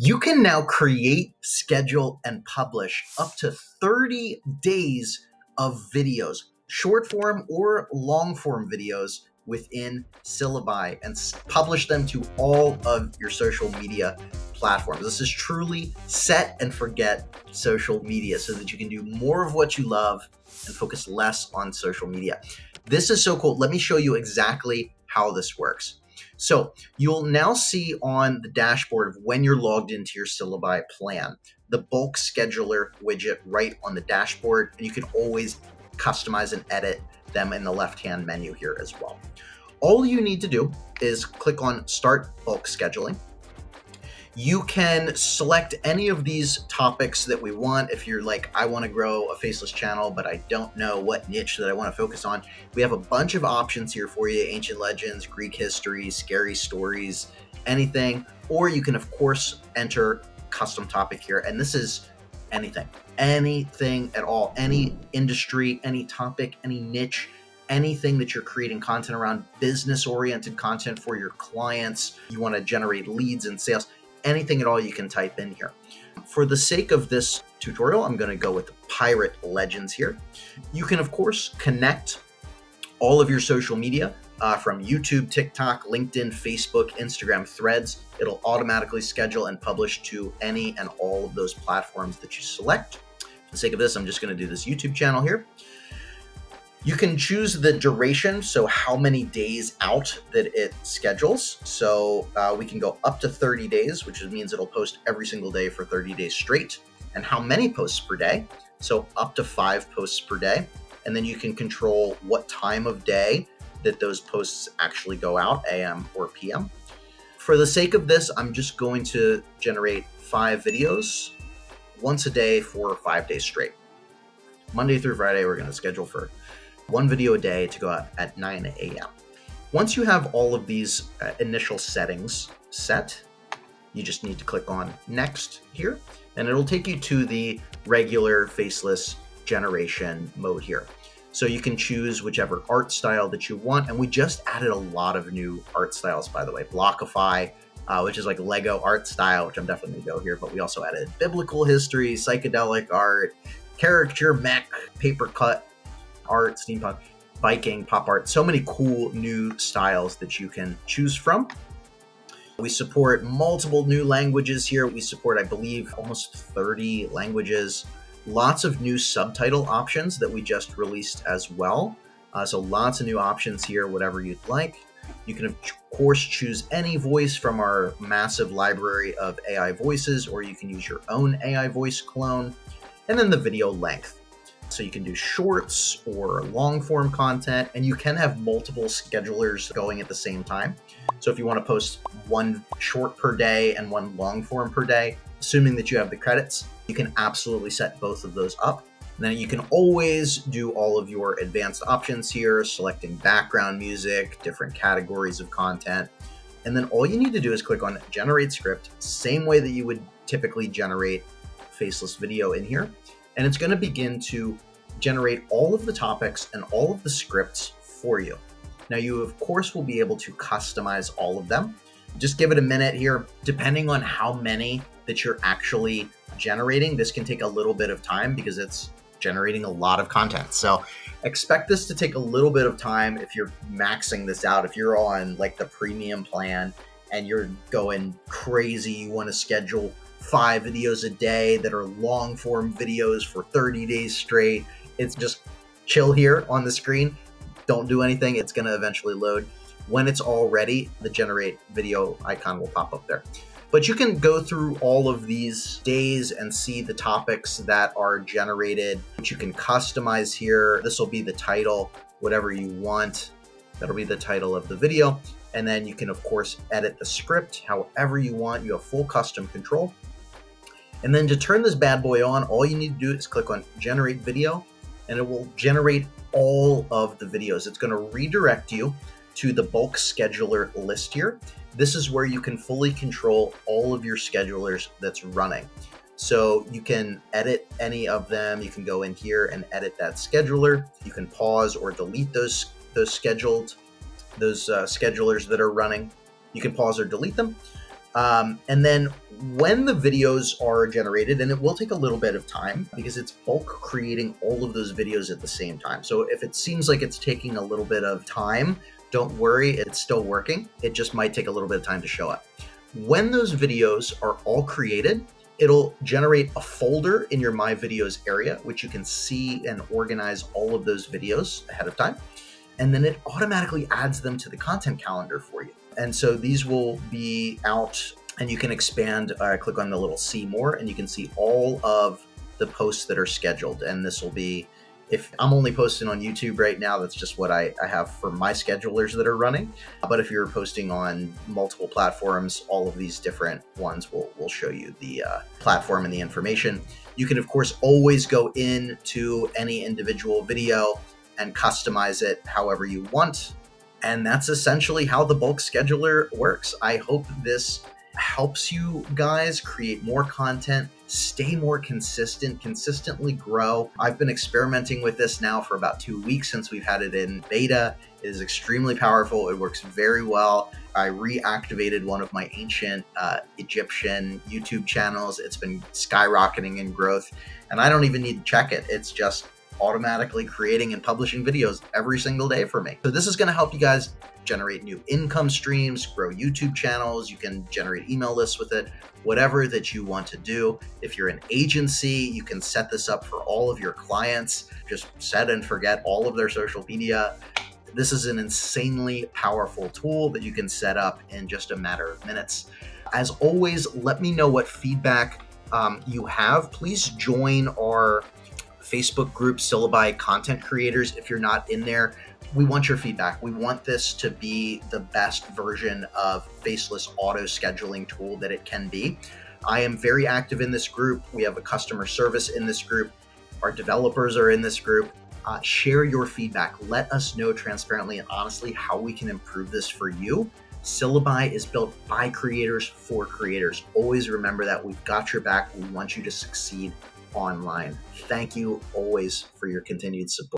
You can now create, schedule, and publish up to 30 days of videos, short form or long form videos within Syllaby, and publish them to all of your social media platforms. This is truly set and forget social media so that you can do more of what you love and focus less on social media. This is so cool. Let me show you exactly how this works. So you'll now see on the dashboard of when you're logged into your Syllabi plan, the bulk scheduler widget right on the dashboard, and you can always customize and edit them in the left-hand menu here as well. All you need to do is click on Start Bulk Scheduling. You can select any of these topics that we want. If you're like, I want to grow a faceless channel, but I don't know what niche that I want to focus on, we have a bunch of options here for you: ancient legends, Greek history, scary stories, anything. Or you can, of course, enter custom topic here. And this is anything at all, any industry, any topic, any niche, anything that you're creating content around, business-oriented content for your clients. You want to generate leads and sales. Anything at all you can type in here. For the sake of this tutorial, I'm going to go with the pirate legends here. You can, of course, connect all of your social media from YouTube, TikTok, LinkedIn, Facebook, Instagram, Threads. It'll automatically schedule and publish to any and all of those platforms that you select. For the sake of this, I'm just going to do this YouTube channel here. You can choose the duration, so how many days out that it schedules. So we can go up to 30 days, which means it'll post every single day for 30 days straight. And how many posts per day? So up to 5 posts per day. And then you can control what time of day that those posts actually go out, AM or PM. For the sake of this, I'm just going to generate 5 videos once a day for 5 days straight. Monday through Friday, we're going to schedule for 1 video a day to go out at 9 a.m. Once you have all of these initial settings set, you just need to click on Next here, and it'll take you to the regular faceless generation mode here. So you can choose whichever art style that you want, and we just added a lot of new art styles, by the way. Blockify, which is like Lego art style, which I'm definitely going to go here, but we also added biblical history, psychedelic art, caricature, mech, paper cut art, steampunk, Viking, pop art. So many cool new styles that you can choose from. We support multiple new languages here. We support, I believe, almost 30 languages. Lots of new subtitle options that we just released as well. So lots of new options here, whatever you'd like. You can, of course, choose any voice from our massive library of AI voices, or you can use your own AI voice clone. And then the video length. So you can do shorts or long form content, and you can have multiple schedulers going at the same time. So if you want to post 1 short per day and 1 long form per day, assuming that you have the credits, you can absolutely set both of those up. And then you can always do all of your advanced options here, selecting background music, different categories of content. And then all you need to do is click on Generate Script, same way that you would typically generate faceless video in here, and it's going to begin to generate all of the topics and all of the scripts for you. Now, you of course will be able to customize all of them. Just give it a minute here. Depending on how many that you're actually generating, this can take a little bit of time because it's generating a lot of content. So expect this to take a little bit of time if you're maxing this out. If you're on like the premium plan and you're going crazy, you want to schedule 5 videos a day that are long form videos for 30 days straight. It's just chill here on the screen. Don't do anything. It's going to eventually load. When it's all ready, the generate video icon will pop up there. But you can go through all of these days and see the topics that are generated, which you can customize here. This will be the title, whatever you want. That'll be the title of the video. And then you can, of course, edit the script however you want. You have full custom control. And then to turn this bad boy on, all you need to do is click on Generate Video, and it will generate all of the videos. It's going to redirect you to the bulk scheduler list here. This is where you can fully control all of your schedulers that's running. So you can edit any of them. You can go in here and edit that scheduler. You can pause or delete those schedulers that are running. You can pause or delete them. And then when the videos are generated, and it will take a little bit of time because it's bulk creating all of those videos at the same time. So if it seems like it's taking a little bit of time, don't worry, it's still working. It just might take a little bit of time to show up. When those videos are all created, it'll generate a folder in your My Videos area, which you can see and organize all of those videos ahead of time. And then it automatically adds them to the content calendar for you. And so these will be out, and you can expand, click on the little see more, and you can see all of the posts that are scheduled. And this will be, if I'm only posting on YouTube right now, that's just what I have for my schedulers that are running. But if you're posting on multiple platforms, all of these different ones will show you the platform and the information. You can, of course, always go into any individual video and customize it however you want. And that's essentially how the bulk scheduler works. I hope this helps you guys create more content, stay more consistent, consistently grow. I've been experimenting with this now for about 2 weeks since we've had it in beta. It is extremely powerful. It works very well. I reactivated one of my ancient Egyptian YouTube channels. It's been skyrocketing in growth, and I don't even need to check it. It's just automatically creating and publishing videos every single day for me. So this is going to help you guys generate new income streams, grow YouTube channels. You can generate email lists with it, whatever that you want to do. If you're an agency, you can set this up for all of your clients. Just set and forget all of their social media. This is an insanely powerful tool that you can set up in just a matter of minutes. As always, let me know what feedback you have. Please join our Facebook group, Syllaby Content Creators. If you're not in there, we want your feedback. We want this to be the best version of faceless auto scheduling tool that it can be. I am very active in this group. We have a customer service in this group. Our developers are in this group. Share your feedback. Let us know transparently and honestly how we can improve this for you. Syllaby is built by creators for creators. Always remember that. We've got your back. We want you to succeed online. Thank you always for your continued support.